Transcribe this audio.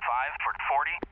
5 for 40.